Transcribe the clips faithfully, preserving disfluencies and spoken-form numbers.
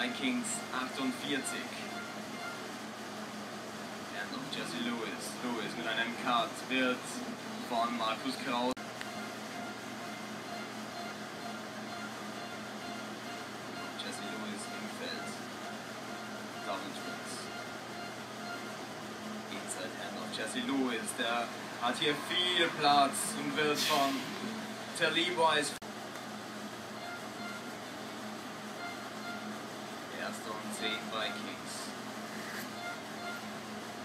Vikings achtundvierzig. Er hat noch Jesse Lewis. Lewis mit einem Cut wird von Markus Kraus. Jesse Lewis im Feld. Downspitz. Inside Hand auf Jesse Lewis. Der hat hier viel Platz und wird von Terrell Boyce. Erster und zehn Vikings.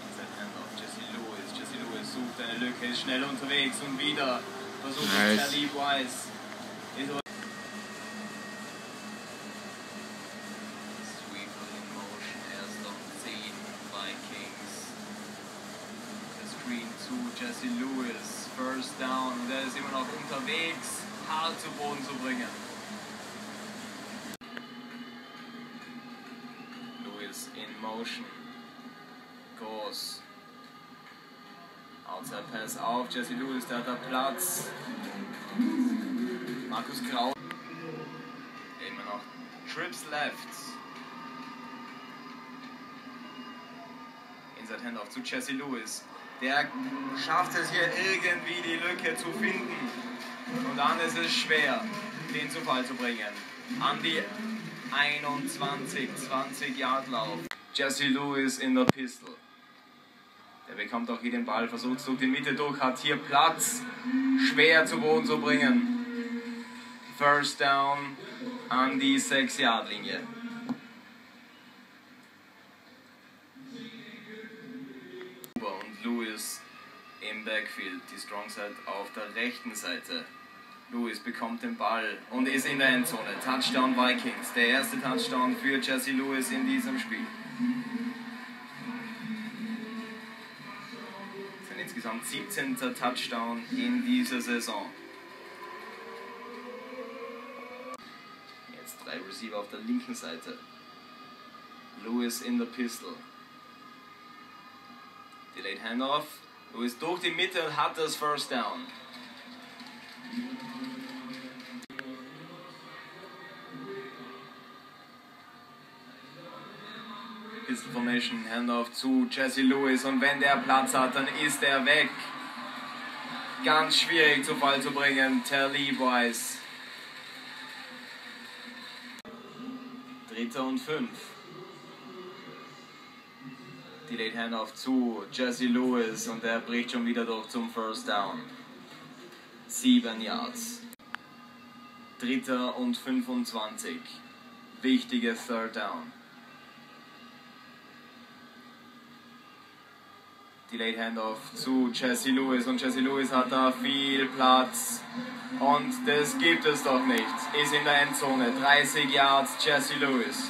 Inside Hand auf Jesse Lewis. Jesse Lewis sucht eine Lücke, ist schnell unterwegs und wieder versucht nice. Terrell Boyce. Zu Jesse Lewis, first down, und er ist immer noch unterwegs, hart zu Boden zu bringen. Lewis in motion, groß, outside pass auf, Jesse Lewis, der hat da Platz, Markus Kraus, immer noch trips left, inside handoff zu Jesse Lewis. Der schafft es hier irgendwie, die Lücke zu finden. Und dann ist es schwer, den zu Fall zu bringen. An die einundzwanzig, zwanzig Yard Lauf. Jesse Lewis in der Pistol. Der bekommt auch hier den Ball, versucht durch die Mitte durch, hat hier Platz, schwer zu Boden zu bringen. First down an die sechs Yard Linie. Lewis im Backfield, die Strongside auf der rechten Seite. Lewis bekommt den Ball und ist in der Endzone. Touchdown Vikings, der erste Touchdown für Jesse Lewis in diesem Spiel. Das sind insgesamt siebzehnter Touchdown in dieser Saison. Jetzt drei Receiver auf der linken Seite. Lewis in der Pistol. Delayed handoff, Lewis durch die Mitte und hat das First Down. Pistol Formation, handoff zu Jesse Lewis, und wenn der Platz hat, dann ist er weg. Ganz schwierig zu Fall zu bringen, Terrell Boyce. Dritter und fünf. Delayed handoff zu Jesse Lewis, und er bricht schon wieder durch zum First Down. Sieben Yards. Dritter und fünfundzwanzig. Wichtiges Third Down. Delayed handoff zu Jesse Lewis, und Jesse Lewis hat da viel Platz. Und das gibt es doch nicht. Ist in der Endzone. dreißig Yards Jesse Lewis.